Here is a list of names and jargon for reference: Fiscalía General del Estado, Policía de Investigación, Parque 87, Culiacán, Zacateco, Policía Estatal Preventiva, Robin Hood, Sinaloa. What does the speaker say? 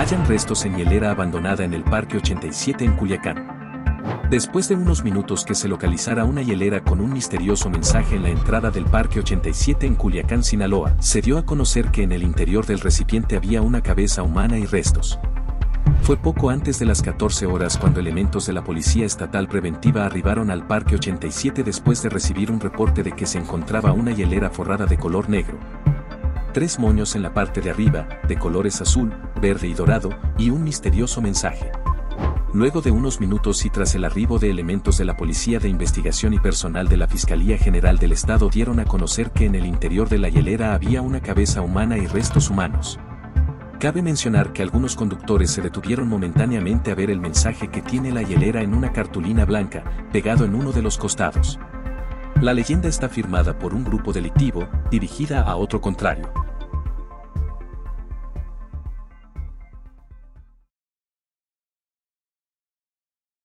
Hallan restos en hielera abandonada en el Parque 87 en Culiacán. Después de unos minutos que se localizara una hielera con un misterioso mensaje en la entrada del Parque 87 en Culiacán, Sinaloa, se dio a conocer que en el interior del recipiente había una cabeza humana y restos. Fue poco antes de las 14 horas cuando elementos de la Policía Estatal Preventiva arribaron al Parque 87 después de recibir un reporte de que se encontraba una hielera forrada de color negro. 3 moños en la parte de arriba, de colores azul, verde y dorado, y un misterioso mensaje. Luego de unos minutos y tras el arribo de elementos de la Policía de Investigación y personal de la Fiscalía General del Estado dieron a conocer que en el interior de la hielera había una cabeza humana y restos humanos. Cabe mencionar que algunos conductores se detuvieron momentáneamente a ver el mensaje que tiene la hielera en una cartulina blanca, pegado en uno de los costados. La leyenda está firmada por un grupo delictivo, dirigida a otro contrario.